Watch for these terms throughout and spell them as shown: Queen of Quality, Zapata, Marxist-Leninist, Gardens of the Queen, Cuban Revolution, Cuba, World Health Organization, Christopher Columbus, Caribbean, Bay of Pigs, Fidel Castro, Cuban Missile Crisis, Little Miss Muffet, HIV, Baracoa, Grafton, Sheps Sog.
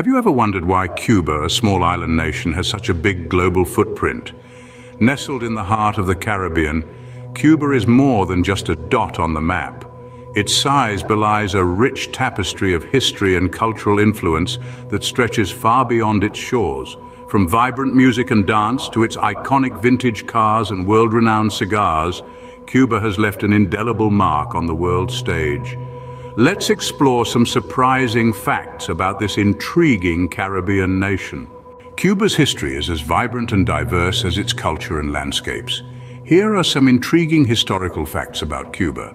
Have you ever wondered why Cuba, a small island nation, has such a big global footprint? Nestled in the heart of the Caribbean, Cuba is more than just a dot on the map. Its size belies a rich tapestry of history and cultural influence that stretches far beyond its shores, from vibrant music and dance to its iconic vintage cars and world-renowned cigars. Cuba has left an indelible mark on the world stage. Let's explore some surprising facts about this intriguing Caribbean nation. Cuba's history is as vibrant and diverse as its culture and landscapes. Here are some intriguing historical facts about Cuba.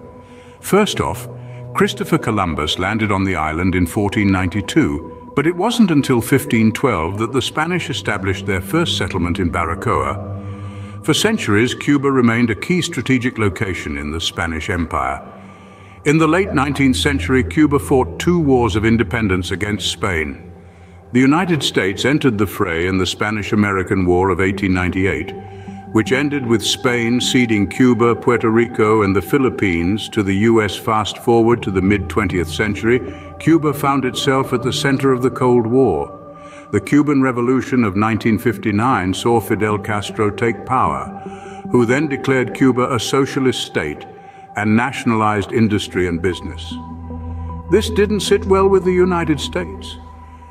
First off, Christopher Columbus landed on the island in 1492, but it wasn't until 1512 that the Spanish established their first settlement in Baracoa. For centuries, Cuba remained a key strategic location in the Spanish Empire. In the late 19th century, Cuba fought two wars of independence against Spain. The United States entered the fray in the Spanish-American War of 1898, which ended with Spain ceding Cuba, Puerto Rico, and the Philippines to the US. Fast forward to the mid-20th century, Cuba found itself at the center of the Cold War. The Cuban Revolution of 1959 saw Fidel Castro take power, who then declared Cuba a socialist state and nationalized industry and business. This didn't sit well with the United States,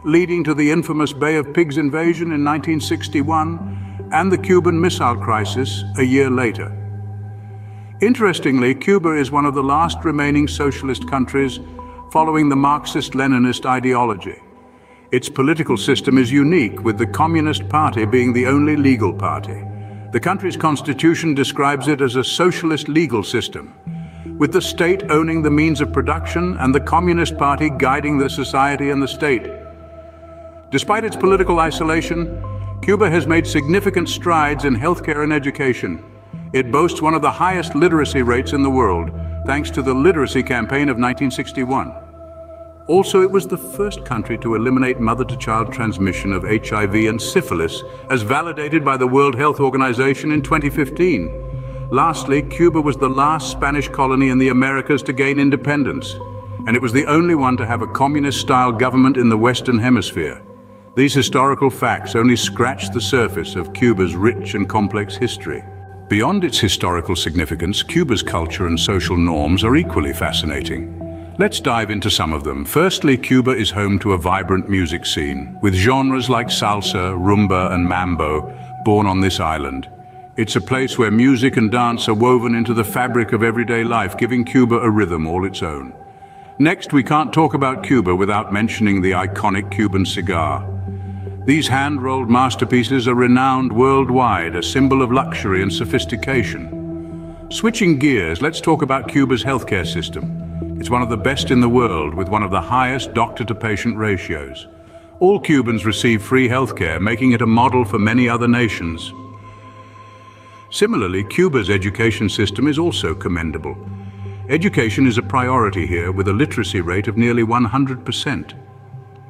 leading to the infamous Bay of Pigs invasion in 1961 and the Cuban Missile Crisis a year later. Interestingly, Cuba is one of the last remaining socialist countries following the Marxist-Leninist ideology. Its political system is unique, with the Communist Party being the only legal party. The country's constitution describes it as a socialist legal system, with the state owning the means of production and the Communist Party guiding the society and the state. Despite its political isolation, Cuba has made significant strides in healthcare and education. It boasts one of the highest literacy rates in the world, thanks to the literacy campaign of 1961. Also, it was the first country to eliminate mother-to-child transmission of HIV and syphilis, as validated by the World Health Organization in 2015. Lastly, Cuba was the last Spanish colony in the Americas to gain independence, and it was the only one to have a communist-style government in the Western Hemisphere. These historical facts only scratch the surface of Cuba's rich and complex history. Beyond its historical significance, Cuba's culture and social norms are equally fascinating. Let's dive into some of them. Firstly, Cuba is home to a vibrant music scene, with genres like salsa, rumba, and mambo born on this island. It's a place where music and dance are woven into the fabric of everyday life, giving Cuba a rhythm all its own. Next, we can't talk about Cuba without mentioning the iconic Cuban cigar. These hand-rolled masterpieces are renowned worldwide, a symbol of luxury and sophistication. Switching gears, let's talk about Cuba's healthcare system. It's one of the best in the world, with one of the highest doctor-to-patient ratios. All Cubans receive free healthcare, making it a model for many other nations. Similarly, Cuba's education system is also commendable. Education is a priority here, with a literacy rate of nearly 100%.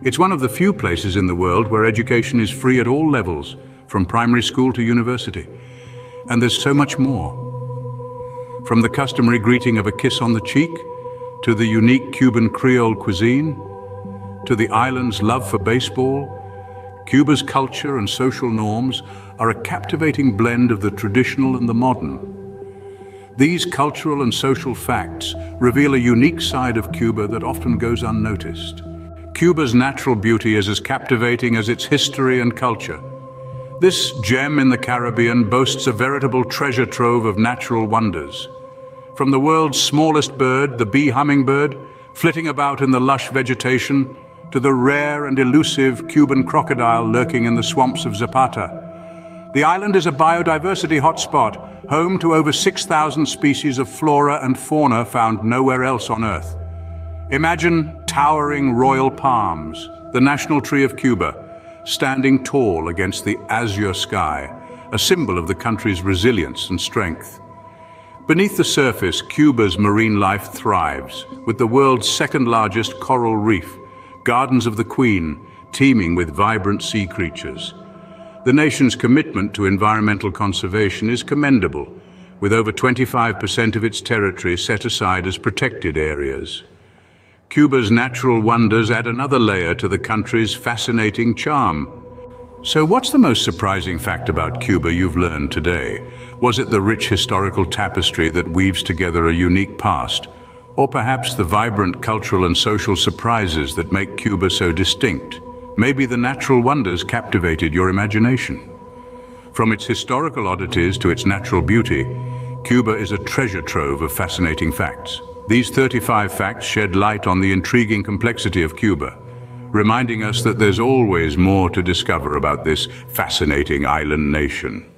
It's one of the few places in the world where education is free at all levels, from primary school to university. And there's so much more. From the customary greeting of a kiss on the cheek, to the unique Cuban Creole cuisine, to the island's love for baseball, Cuba's culture and social norms are a captivating blend of the traditional and the modern. These cultural and social facts reveal a unique side of Cuba that often goes unnoticed. Cuba's natural beauty is as captivating as its history and culture. This gem in the Caribbean boasts a veritable treasure trove of natural wonders. From the world's smallest bird, the bee hummingbird, flitting about in the lush vegetation, to the rare and elusive Cuban crocodile lurking in the swamps of Zapata. The island is a biodiversity hotspot, home to over 6,000 species of flora and fauna found nowhere else on Earth. Imagine towering royal palms, the national tree of Cuba, standing tall against the azure sky, a symbol of the country's resilience and strength. Beneath the surface, Cuba's marine life thrives, with the world's second-largest coral reef, Gardens of the Queen, teeming with vibrant sea creatures. The nation's commitment to environmental conservation is commendable, with over 25% of its territory set aside as protected areas. Cuba's natural wonders add another layer to the country's fascinating charm. So what's the most surprising fact about Cuba you've learned today? Was it the rich historical tapestry that weaves together a unique past? Or perhaps the vibrant cultural and social surprises that make Cuba so distinct? Maybe the natural wonders captivated your imagination. From its historical oddities to its natural beauty, Cuba is a treasure trove of fascinating facts. These 35 facts shed light on the intriguing complexity of Cuba, reminding us that there's always more to discover about this fascinating island nation.